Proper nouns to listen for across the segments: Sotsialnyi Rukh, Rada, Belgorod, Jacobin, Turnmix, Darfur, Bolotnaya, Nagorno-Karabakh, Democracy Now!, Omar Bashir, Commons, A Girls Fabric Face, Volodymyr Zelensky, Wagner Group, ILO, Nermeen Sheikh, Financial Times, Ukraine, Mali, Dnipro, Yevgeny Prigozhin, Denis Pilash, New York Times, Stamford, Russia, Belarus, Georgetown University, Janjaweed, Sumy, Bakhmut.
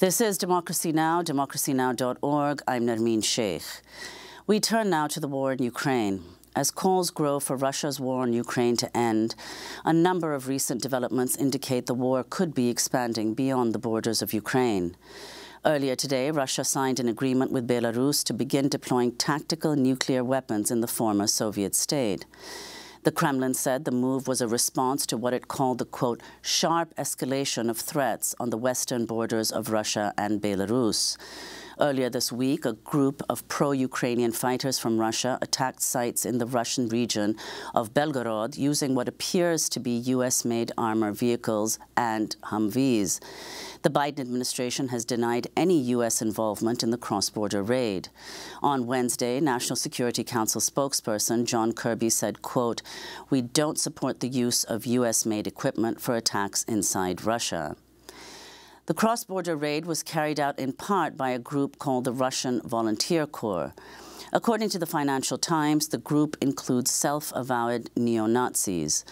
This is Democracy Now!, democracynow.org. I'm Nermeen Sheikh. We turn now to the war in Ukraine. As calls grow for Russia's war on Ukraine to end, a number of recent developments indicate the war could be expanding beyond the borders of Ukraine. Earlier today, Russia signed an agreement with Belarus to begin deploying tactical nuclear weapons in the former Soviet state. The Kremlin said the move was a response to what it called the, quote, sharp escalation of threats on the western borders of Russia and Belarus. Earlier this week, a group of pro-Ukrainian fighters from Russia attacked sites in the Russian region of Belgorod using what appears to be U.S.-made armor vehicles and Humvees. The Biden administration has denied any U.S. involvement in the cross-border raid. On Wednesday, National Security Council spokesperson John Kirby said, quote, "We don't support the use of U.S.-made equipment for attacks inside Russia." The cross-border raid was carried out in part by a group called the Russian Volunteer Corps. According to the Financial Times, the group includes self-avowed neo-Nazis.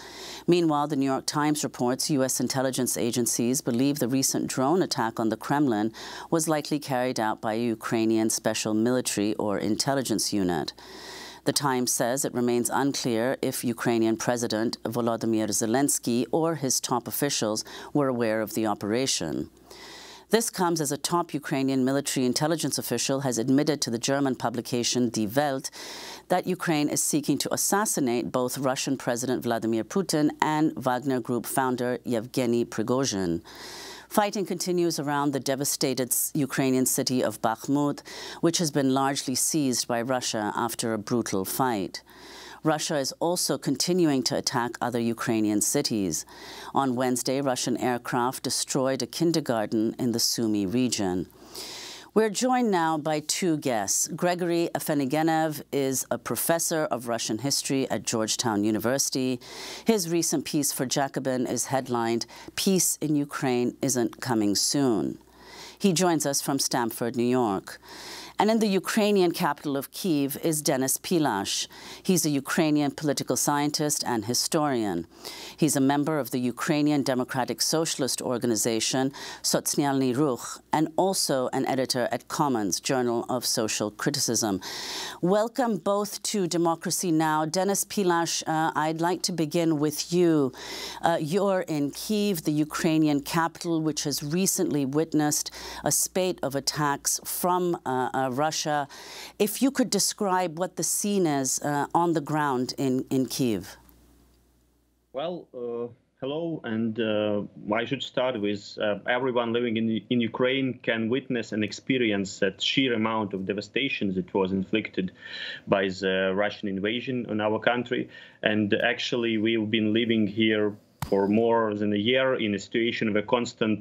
Meanwhile, the New York Times reports U.S. intelligence agencies believe the recent drone attack on the Kremlin was likely carried out by a Ukrainian special military or intelligence unit. The Times says it remains unclear if Ukrainian President Volodymyr Zelensky or his top officials were aware of the operation. This comes as a top Ukrainian military intelligence official has admitted to the German publication Die Welt that Ukraine is seeking to assassinate both Russian President Vladimir Putin and Wagner Group founder Yevgeny Prigozhin. Fighting continues around the devastated Ukrainian city of Bakhmut, which has been largely seized by Russia after a brutal fight. Russia is also continuing to attack other Ukrainian cities. On Wednesday, Russian aircraft destroyed a kindergarten in the Sumy region. We're joined now by two guests. Gregory Afinogenov is a professor of Russian history at Georgetown University. His recent piece for Jacobin is headlined, "Peace in Ukraine Isn't Coming Soon." He joins us from Stamford, New York. And in the Ukrainian capital of Kyiv is Denis Pilash. He's a Ukrainian political scientist and historian. He's a member of the Ukrainian Democratic Socialist Organization, Sotsialnyi Rukh, and also an editor at Commons, Journal of Social Criticism. Welcome both to Democracy Now! Denis Pilash, I'd like to begin with you. You're in Kyiv, the Ukrainian capital, which has recently witnessed a spate of attacks from Russia. If you could describe what the scene is on the ground in Kyiv. Well, hello, and I should start with everyone living in Ukraine can witness and experience that sheer amount of devastation that was inflicted by the Russian invasion on our country. And actually, we've been living here for more than a year in a situation of a constant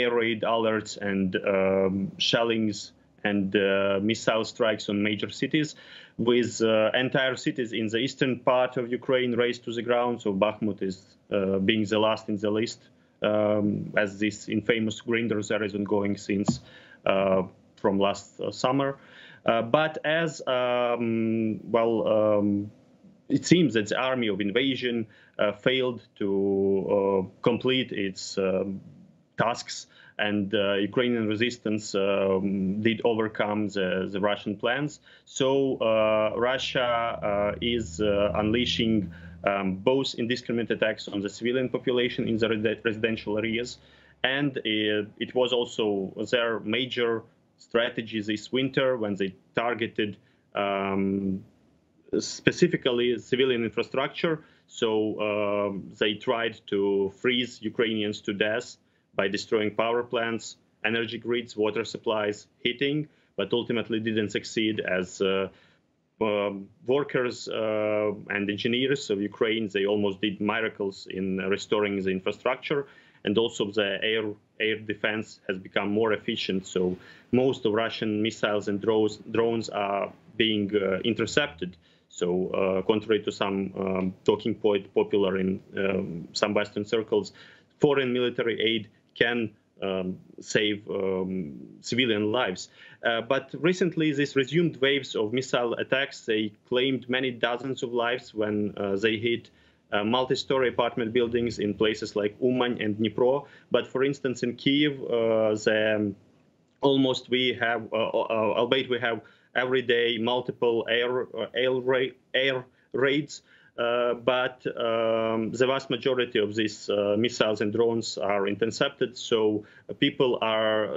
air raid alerts and shellings and missile strikes on major cities, with entire cities in the eastern part of Ukraine razed to the ground. So Bakhmut is being the last in the list, as this infamous grinder there is ongoing since from last summer. But as it seems that the army of invasion failed to complete its tasks, and Ukrainian resistance did overcome the Russian plans. So Russia is unleashing both indiscriminate attacks on the civilian population in the residential areas, and it was also their major strategy this winter when they targeted specifically civilian infrastructure. So they tried to freeze Ukrainians to death by destroying power plants, energy grids, water supplies, heating, but ultimately didn't succeed as workers and engineers of Ukraine, they almost did miracles in restoring the infrastructure. And also the air defense has become more efficient. So most of Russian missiles and drones are being intercepted. So contrary to some talking point popular in some Western circles, foreign military aid can save civilian lives. But recently, these resumed waves of missile attacks, they claimed many dozens of lives when they hit multi-story apartment buildings in places like Uman and Dnipro. But for instance, in Kyiv, albeit we have every day multiple air raids, but the vast majority of these missiles and drones are intercepted. So people are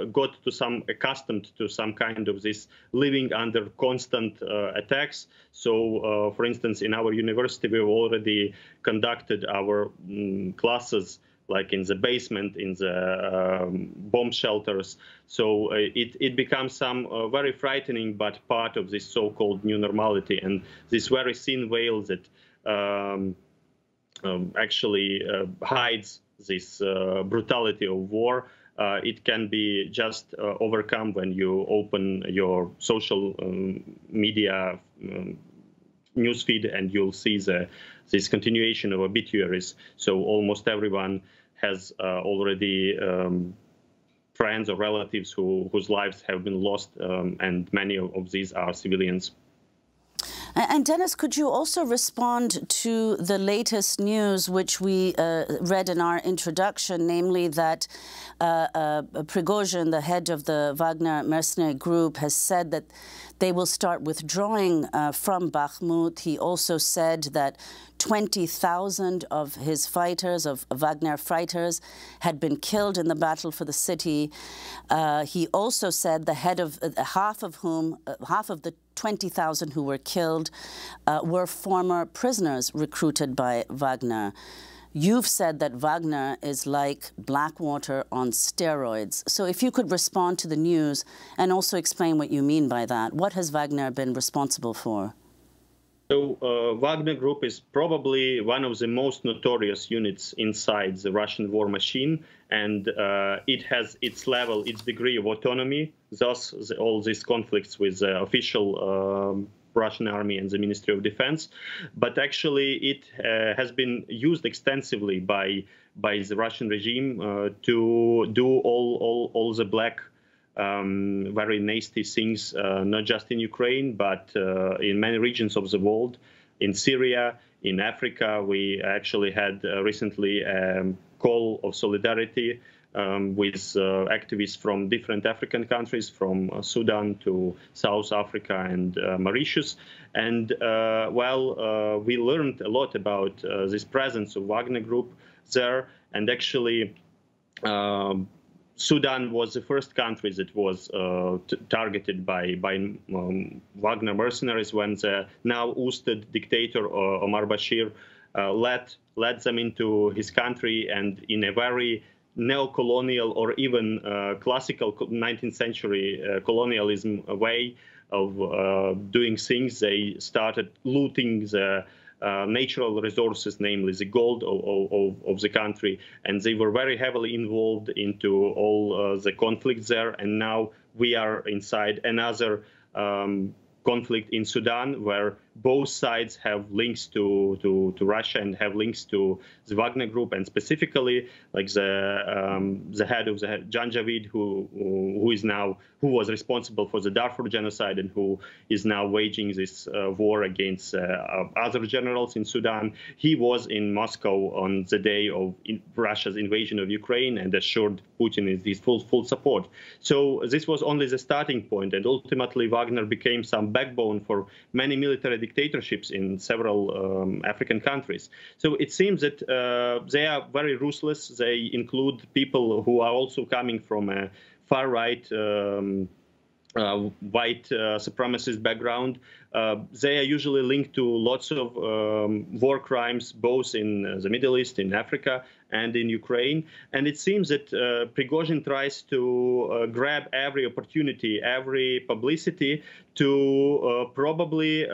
accustomed to some kind of this living under constant attacks. So, for instance, in our university, we've already conducted our classes like in the basement, in the bomb shelters. So it becomes some very frightening, but part of this so-called new normality, and this very thin veil that actually hides this brutality of war. It can be just overcome when you open your social media newsfeed, and you'll see this continuation of obituaries. So almost everyone has already friends or relatives whose lives have been lost, and many of these are civilians. And Denis, could you also respond to the latest news which we read in our introduction, namely that Prigozhin, the head of the Wagner mercenary group, has said that they will start withdrawing from Bakhmut. He also said that 20,000 of his fighters, of Wagner fighters, had been killed in the battle for the city. He also said the head of half of the 20,000 who were killed were former prisoners recruited by Wagner. You've said that Wagner is like Blackwater on steroids. So if you could respond to the news and also explain what you mean by that. What has Wagner been responsible for? So Wagner Group is probably one of the most notorious units inside the Russian war machine, and it has its level, its degree of autonomy. Thus, all these conflicts with the official Russian army and the Ministry of Defense, but actually it has been used extensively by the Russian regime to do all the black, very nasty things, not just in Ukraine, but in many regions of the world, in Syria, in Africa. We actually had recently a call of solidarity with activists from different African countries, from Sudan to South Africa and Mauritius. And we learned a lot about this presence of Wagner Group there. And actually, Sudan was the first country that was targeted by Wagner mercenaries when the now ousted dictator Omar Bashir led them into his country, and in a very neo-colonial or even classical 19th century colonialism way of doing things. They started looting the natural resources, namely the gold of the country, and they were very heavily involved into all the conflicts there. And now we are inside another conflict in Sudan, where both sides have links to Russia and have links to the Wagner Group, and specifically, like the head of the Janjaweed, who was responsible for the Darfur genocide and who is now waging this war against other generals in Sudan. He was in Moscow on the day of Russia's invasion of Ukraine and assured Putin his full support. So this was only the starting point, and ultimately Wagner became some backbone for many military dictatorships in several African countries. So it seems that they are very ruthless. They include people who are also coming from a far-right white supremacist background. They are usually linked to lots of war crimes, both in the Middle East, in Africa, and in Ukraine. And it seems that Prigozhin tries to grab every opportunity, every publicity to probably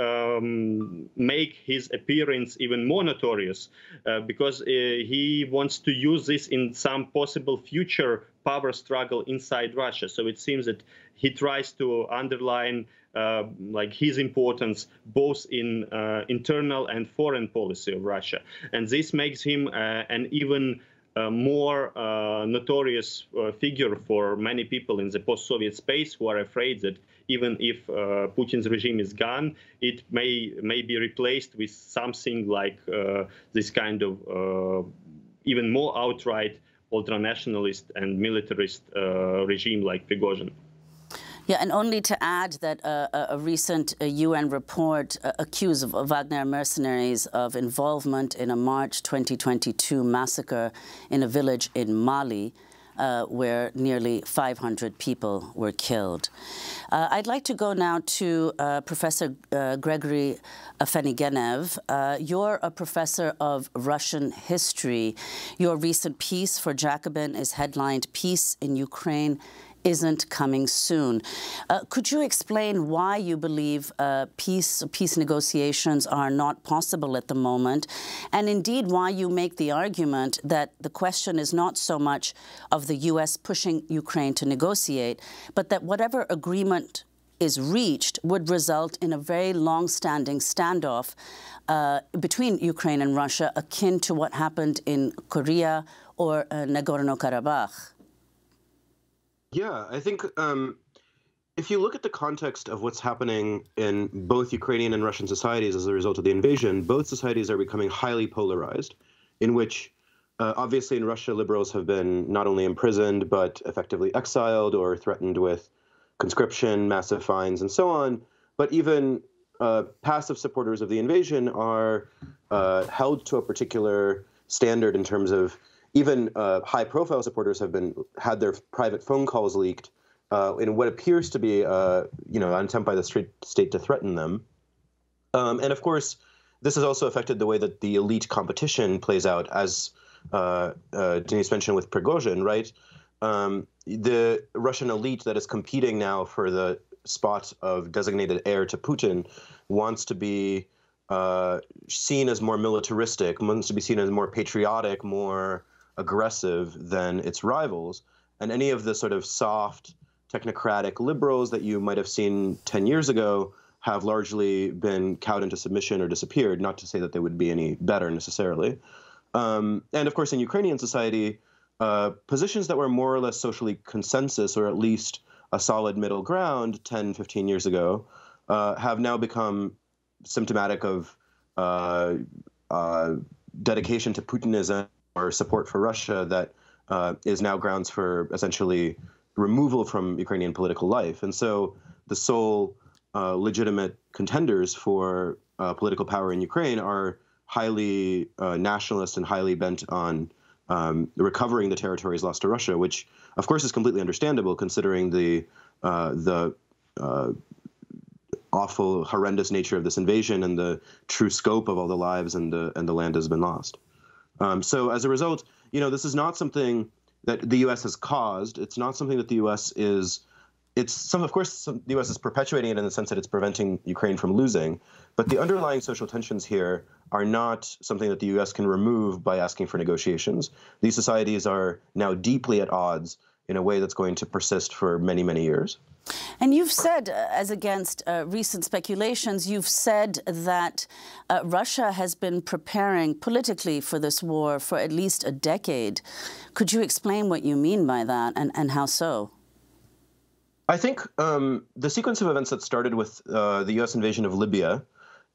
make his appearance even more notorious, because he wants to use this in some possible future power struggle inside Russia. So it seems that he tries to underline his importance both in internal and foreign policy of Russia. And this makes him an even more notorious figure for many people in the post-Soviet space who are afraid that even if Putin's regime is gone, it may be replaced with something like this kind of even more outright ultra-nationalist and militarist regime like Prigozhin. Yeah, and only to add that a recent UN report accused Wagner mercenaries of involvement in a March 2022 massacre in a village in Mali, where nearly 500 people were killed. I'd like to go now to Professor Gregory Afinogenov. You're a professor of Russian history. Your recent piece for Jacobin is headlined, "Peace in Ukraine Isn't Coming Soon." Could you explain why you believe peace negotiations are not possible at the moment, and indeed why you make the argument that the question is not so much of the U.S. pushing Ukraine to negotiate, but that whatever agreement is reached would result in a very long-standing standoff between Ukraine and Russia, akin to what happened in Korea or Nagorno-Karabakh? Yeah, I think if you look at the context of what's happening in both Ukrainian and Russian societies as a result of the invasion, both societies are becoming highly polarized, in which, obviously in Russia, liberals have been not only imprisoned, but effectively exiled or threatened with conscription, massive fines, and so on. But even passive supporters of the invasion are held to a particular standard in terms of even high-profile supporters have had their private phone calls leaked in what appears to be, an attempt by the state to threaten them. And of course, this has also affected the way that the elite competition plays out, as Denis mentioned with Prigozhin, right? The Russian elite that is competing now for the spot of designated heir to Putin wants to be seen as more militaristic, wants to be seen as more patriotic, more aggressive than its rivals. And any of the sort of soft technocratic liberals that you might have seen 10 years ago have largely been cowed into submission or disappeared, not to say that they would be any better necessarily. And of course, in Ukrainian society, positions that were more or less socially consensus, or at least a solid middle ground 10, 15 years ago, have now become symptomatic of dedication to Putinism or support for Russia that is now grounds for essentially removal from Ukrainian political life. And so the sole legitimate contenders for political power in Ukraine are highly nationalist and highly bent on recovering the territories lost to Russia, which, of course, is completely understandable considering the awful, horrendous nature of this invasion and the true scope of all the lives and the land has been lost. So as a result, this is not something that the U.S. has caused. It's not something that the U.S. is. The U.S. is perpetuating it in the sense that it's preventing Ukraine from losing. But the underlying social tensions here are not something that the U.S. can remove by asking for negotiations. These societies are now deeply at odds in a way that's going to persist for many, many years. And you've said, as against recent speculations, you've said that Russia has been preparing politically for this war for at least a decade. Could you explain what you mean by that and how so? I think the sequence of events that started with the U.S. invasion of Libya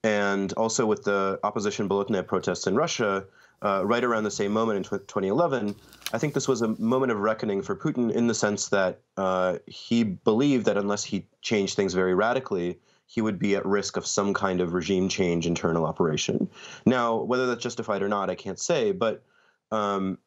and also with the opposition Bolotnaya protests in Russia right around the same moment in 2011, I think this was a moment of reckoning for Putin in the sense that he believed that unless he changed things very radically, he would be at risk of some kind of regime change, internal operation. Now, whether that's justified or not, I can't say, but and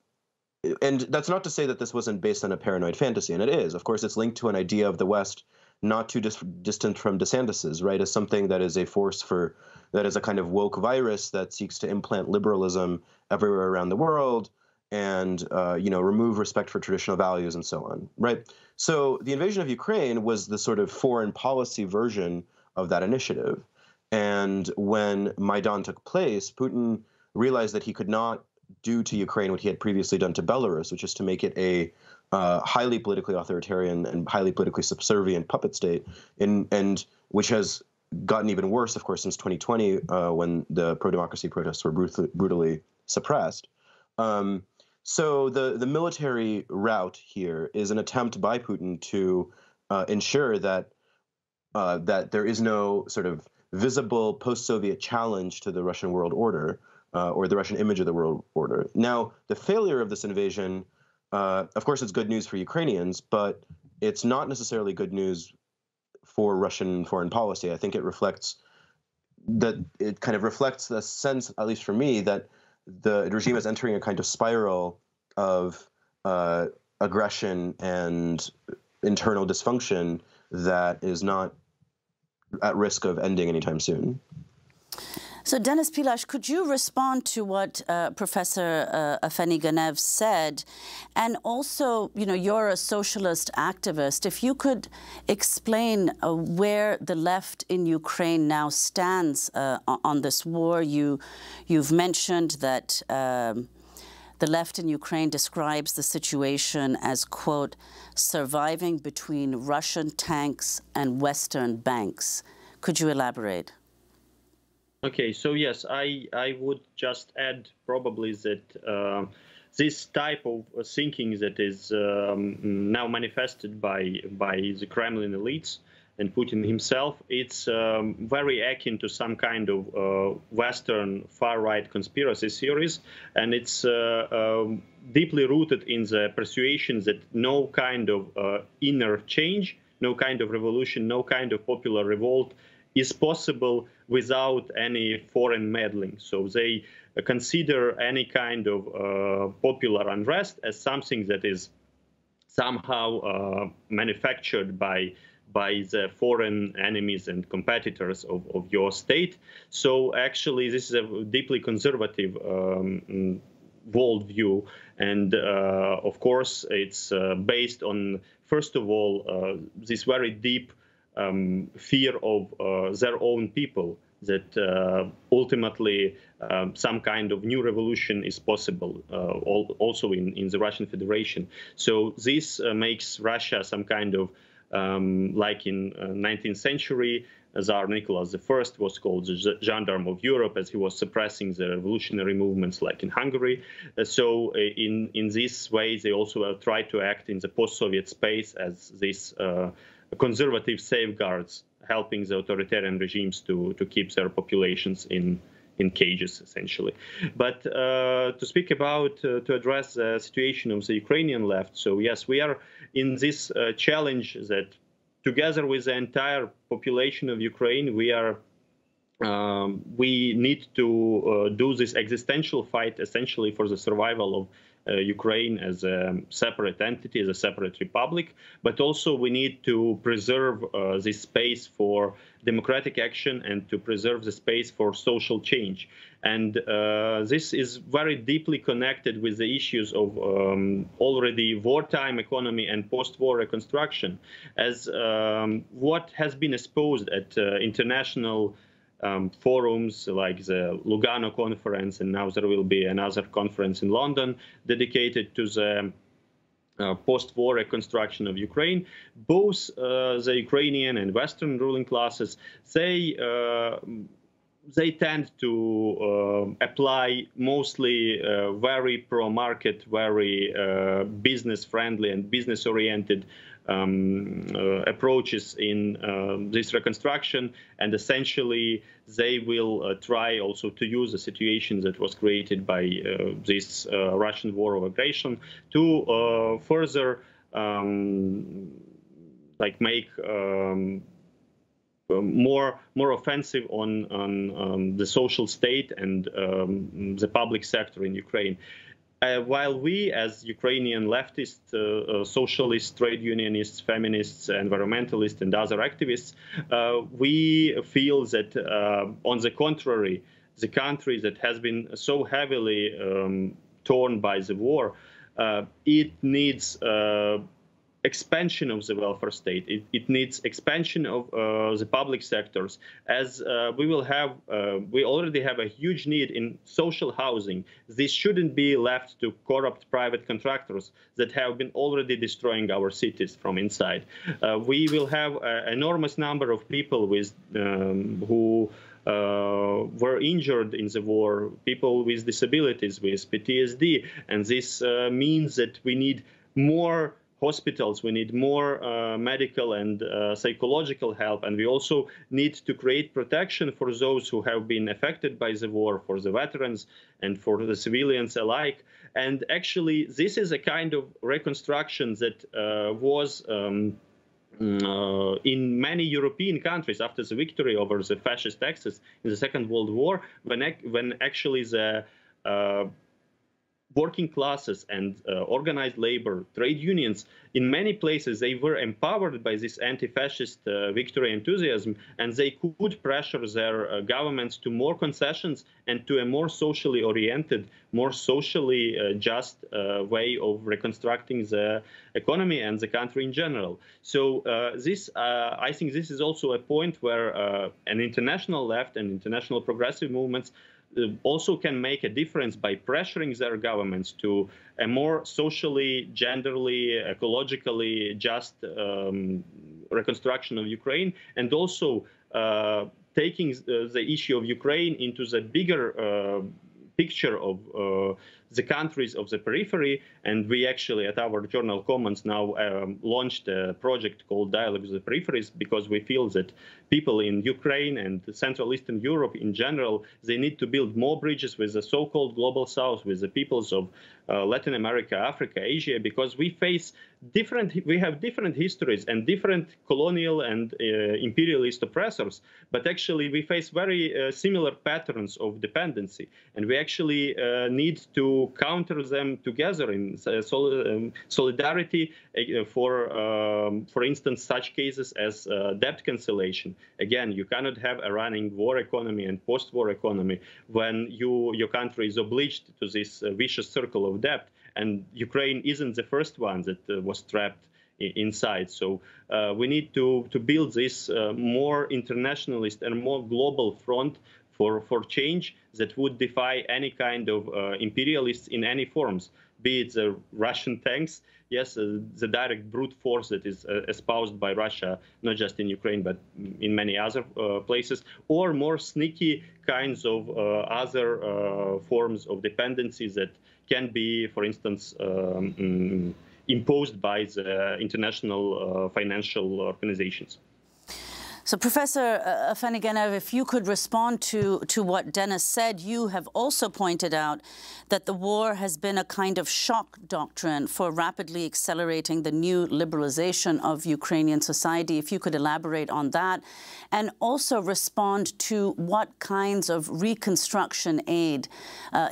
that's not to say that this wasn't based on a paranoid fantasy, and it is. Of course, it's linked to an idea of the West not too distant from DeSantis's, right, as something that is a force for, that is a kind of woke virus that seeks to implant liberalism everywhere around the world and, remove respect for traditional values and so on, right? So the invasion of Ukraine was the sort of foreign policy version of that initiative. And when Maidan took place, Putin realized that he could not do to Ukraine what he had previously done to Belarus, which is to make it a highly politically authoritarian and highly politically subservient puppet state, and which has gotten even worse, of course, since 2020 when the pro-democracy protests were brutally suppressed. So the military route here is an attempt by Putin to ensure that that there is no sort of visible post-Soviet challenge to the Russian world order or the Russian image of the world order. Now, the failure of this invasion, of course, it's good news for Ukrainians, but it's not necessarily good news for Russian foreign policy. I think it reflects that it kind of reflects the sense, at least for me, that the regime is entering a kind of spiral of aggression and internal dysfunction that is not at risk of ending anytime soon. So, Denis Pilash, could you respond to what Professor Afinogenov said? And also, you know, you're a socialist activist. If you could explain where the left in Ukraine now stands on this war. You've mentioned that the left in Ukraine describes the situation as, quote, surviving between Russian tanks and Western banks. Could you elaborate? Okay, so yes, I would just add probably that this type of thinking that is now manifested by the Kremlin elites and Putin himself, it's very akin to some kind of Western far-right conspiracy theories, and it's deeply rooted in the persuasion that no kind of inner change, no kind of revolution, no kind of popular revolt is possible without any foreign meddling. So they consider any kind of popular unrest as something that is somehow manufactured by the foreign enemies and competitors of your state. So actually, this is a deeply conservative worldview, and of course, it's based on, first of all, this very deep fear of their own people, that ultimately some kind of new revolution is possible, also in the Russian Federation. So this makes Russia some kind of, like in 19th century, Tsar Nicholas I was called the gendarme of Europe, as he was suppressing the revolutionary movements like in Hungary. So in this way, they also try to act in the post-Soviet space as this conservative safeguards, helping the authoritarian regimes to keep their populations in cages, essentially. But to speak about, to address the situation of the Ukrainian left, so yes, we are in this challenge that together with the entire population of Ukraine, we need to do this existential fight, essentially, for the survival of Ukraine as a separate entity, as a separate republic, but also we need to preserve this space for democratic action and to preserve the space for social change. And this is very deeply connected with the issues of already wartime economy and post-war reconstruction, as what has been exposed at international forums like the Lugano conference, and now there will be another conference in London dedicated to the post-war reconstruction of Ukraine. Both the Ukrainian and Western ruling classes, they tend to apply mostly very pro-market, very business-friendly and business-oriented approaches in this reconstruction, and essentially they will try also to use the situation that was created by this Russian war of aggression to further like make more offensive on the social state and the public sector in Ukraine. While we, as Ukrainian leftists, socialists, trade unionists, feminists, environmentalists, and other activists, we feel that, on the contrary, the country that has been so heavily torn by the war, it needs expansion of the welfare state. It needs expansion of the public sectors, as we already have a huge need in social housing. This shouldn't be left to corrupt private contractors that have been already destroying our cities from inside. We will have an enormous number of people with who were injured in the war, people with disabilities, with PTSD. And this means that we need more hospitals, we need more medical and psychological help, and we also need to create protection for those who have been affected by the war, for the veterans and for the civilians alike. And actually, this is a kind of reconstruction that was in many European countries after the victory over the fascist Axis in the Second World War, when actually the working classes and organized labor, trade unions, in many places, they were empowered by this anti-fascist victory enthusiasm, and they could pressure their governments to more concessions and to a more socially oriented, more socially just way of reconstructing the economy and the country in general. So I think this is also a point where an international left and international progressive movements also can make a difference by pressuring their governments to a more socially, genderly, ecologically just reconstruction of Ukraine, and also taking the issue of Ukraine into the bigger picture of the countries of the periphery. And we actually at our journal Commons now launched a project called Dialogue with the Peripheries, because we feel that people in Ukraine and Central Eastern Europe in general, they need to build more bridges with the so-called Global South, with the peoples of Latin America, Africa, Asia, because we have different histories and different colonial and imperialist oppressors, but actually we face very similar patterns of dependency, and we actually need to counter them together in solidarity. For instance, such cases as debt cancellation. Again, you cannot have a running war economy and post-war economy when your country is obliged to this vicious circle of debt. And Ukraine isn't the first one that was trapped inside. So we need to build this more internationalist and more global front for change that would defy any kind of imperialists in any forms, be it the Russian tanks, yes, the direct brute force that is espoused by Russia, not just in Ukraine, but in many other places, or more sneaky kinds of other forms of dependencies that can be, for instance, imposed by the international financial organizations. So, Professor Afinogenov, if you could respond to what Denis said. You have also pointed out that the war has been a kind of shock doctrine for rapidly accelerating the new liberalization of Ukrainian society. If you could elaborate on that, and also respond to what kinds of reconstruction aid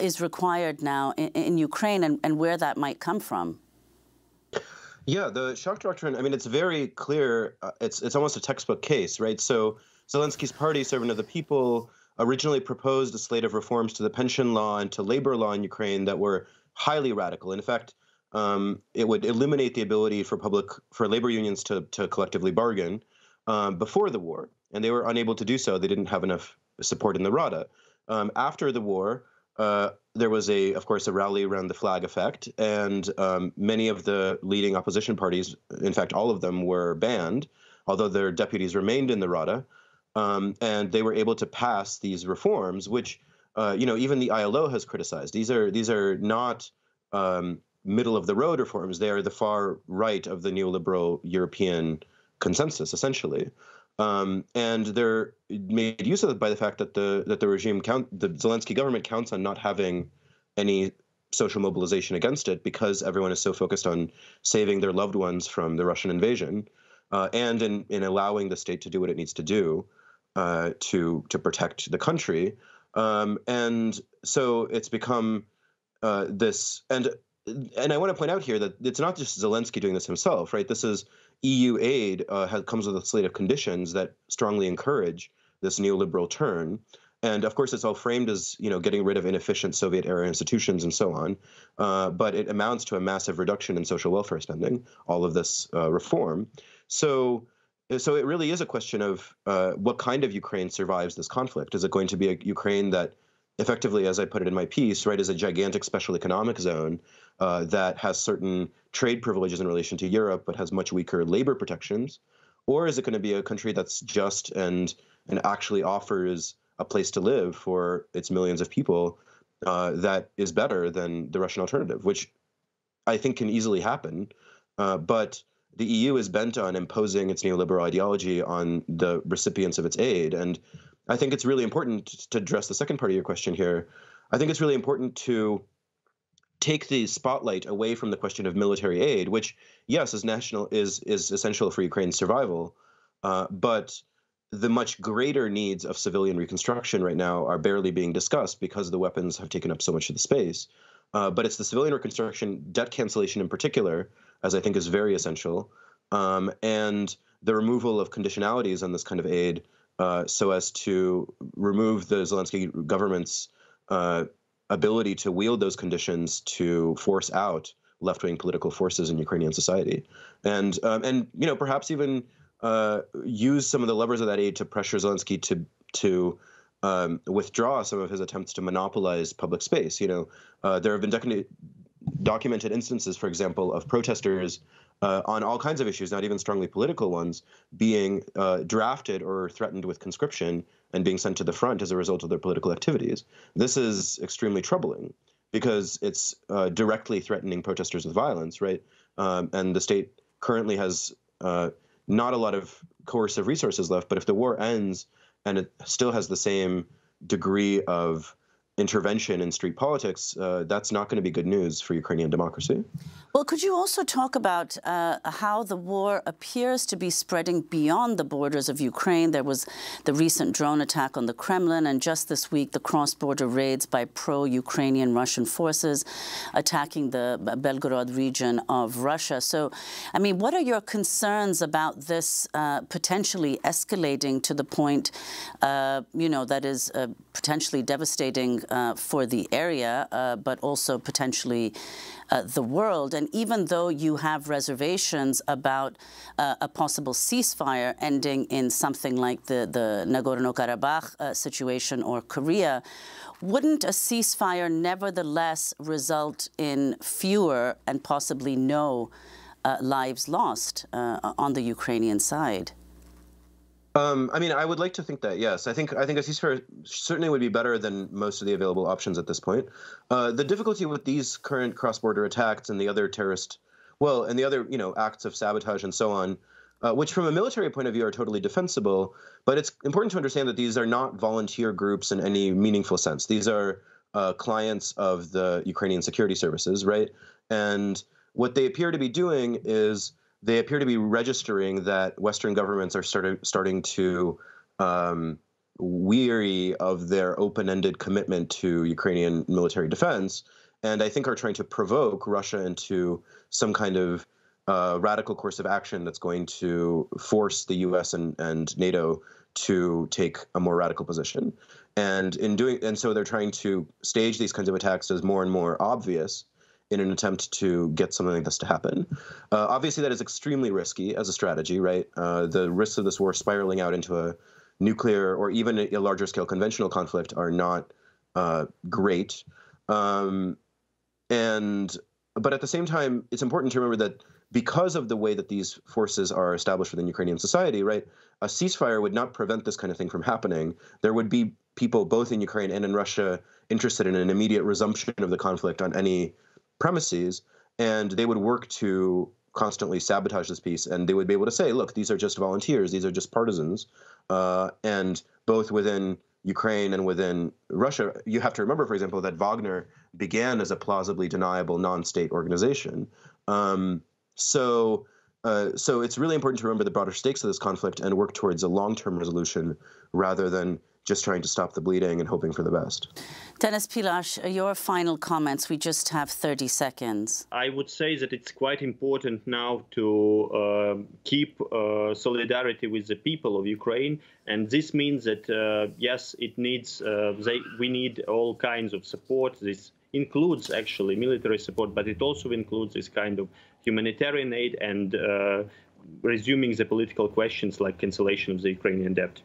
is required now in Ukraine, and where that might come from. Yeah, the shock doctrine, I mean, it's very clear. It's almost a textbook case, right? So Zelensky's party, Servant of the People, originally proposed a slate of reforms to the pension law and to labor law in Ukraine that were highly radical. And in fact, it would eliminate the ability for labor unions to collectively bargain before the war. And they were unable to do so. They didn't have enough support in the Rada. After the war, there was, of course, a rally around the flag effect, and many of the leading opposition parties, in fact, all of them, were banned, although their deputies remained in the Rada, and they were able to pass these reforms, which, you know, even the ILO has criticized. These are not middle-of-the-road reforms. They are the far right of the neoliberal European consensus, essentially. And they're made use of it by the fact that the Zelensky government counts on not having any social mobilization against it, because everyone is so focused on saving their loved ones from the Russian invasion, and in allowing the state to do what it needs to do to protect the country. And so it's become this. And I want to point out here that it's not just Zelensky doing this himself, right? This is EU aid comes with a slate of conditions that strongly encourage this neoliberal turn. And of course, it's all framed as, you know, getting rid of inefficient Soviet-era institutions and so on. But it amounts to a massive reduction in social welfare spending, all of this reform. So it really is a question of what kind of Ukraine survives this conflict. Is it going to be a Ukraine that effectively, as I put it in my piece, right, is a gigantic special economic zone that has certain trade privileges in relation to Europe but has much weaker labor protections? Or is it going to be a country that's just and actually offers a place to live for its millions of people that is better than the Russian alternative, which I think can easily happen. But the EU is bent on imposing its neoliberal ideology on the recipients of its aid. And I think it's really important to address the second part of your question here. I think it's really important to take the spotlight away from the question of military aid, which, yes, is essential for Ukraine's survival, but the much greater needs of civilian reconstruction right now are barely being discussed because the weapons have taken up so much of the space. But it's the civilian reconstruction, debt cancellation in particular, as I think is very essential, and the removal of conditionalities on this kind of aid so as to remove the Zelensky government's ability to wield those conditions to force out left-wing political forces in Ukrainian society. And you know, perhaps even use some of the levers of that aid to pressure Zelensky to withdraw some of his attempts to monopolize public space. You know, there have been documented instances, for example, of protesters on all kinds of issues, not even strongly political ones, being drafted or threatened with conscription and being sent to the front as a result of their political activities. This is extremely troubling because it's directly threatening protesters with violence, right? And the state currently has not a lot of coercive resources left, but if the war ends and it still has the same degree of intervention in street politics, that's not going to be good news for Ukrainian democracy. Well, could you also talk about how the war appears to be spreading beyond the borders of Ukraine? There was the recent drone attack on the Kremlin, and just this week, the cross-border raids by pro-Ukrainian Russian forces attacking the Belgorod region of Russia. So, I mean, what are your concerns about this potentially escalating to the point, you know, that is potentially devastating for the area, but also potentially the world? And even though you have reservations about a possible ceasefire ending in something like the Nagorno-Karabakh situation or Korea, wouldn't a ceasefire nevertheless result in fewer and possibly no lives lost on the Ukrainian side? I mean, I would like to think that, yes. I think a ceasefire certainly would be better than most of the available options at this point. The difficulty with these current cross-border attacks and the other you know, acts of sabotage and so on, which from a military point of view are totally defensible, but it's important to understand that these are not volunteer groups in any meaningful sense. These are clients of the Ukrainian security services, right? And what they appear to be doing is they appear to be registering that Western governments are starting to weary of their open-ended commitment to Ukrainian military defense, and I think are trying to provoke Russia into some kind of radical course of action that's going to force the U.S. and NATO to take a more radical position. And so they're trying to stage these kinds of attacks as more and more obvious in an attempt to get something like this to happen. Obviously, that is extremely risky as a strategy, right? The risks of this war spiraling out into a nuclear or even a larger-scale conventional conflict are not great. But at the same time, it's important to remember that because of the way that these forces are established within Ukrainian society, right, a ceasefire would not prevent this kind of thing from happening. There would be people both in Ukraine and in Russia interested in an immediate resumption of the conflict on any premises, and they would work to constantly sabotage this peace, and they would be able to say, look, these are just volunteers, these are just partisans, and both within Ukraine and within Russia, you have to remember, for example, that Wagner began as a plausibly deniable non-state organization. So it's really important to remember the broader stakes of this conflict and work towards a long-term resolution rather than just trying to stop the bleeding and hoping for the best. Denis Pilash, your final comments. We just have 30 seconds. I would say that it's quite important now to keep solidarity with the people of Ukraine. And this means that, yes, it needs, we need all kinds of support. This includes actually military support, but it also includes this kind of humanitarian aid and resuming the political questions like cancellation of the Ukrainian debt.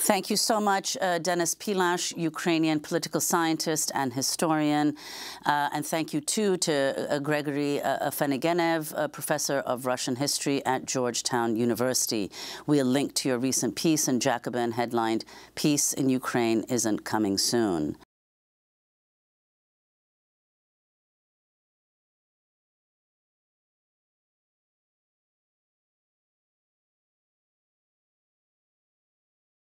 Thank you so much, Denis Pilash, Ukrainian political scientist and historian. And thank you, too, to Gregory Afinogenov, professor of Russian history at Georgetown University. We'll link to your recent piece in Jacobin headlined, "Peace in Ukraine Isn't Coming Soon."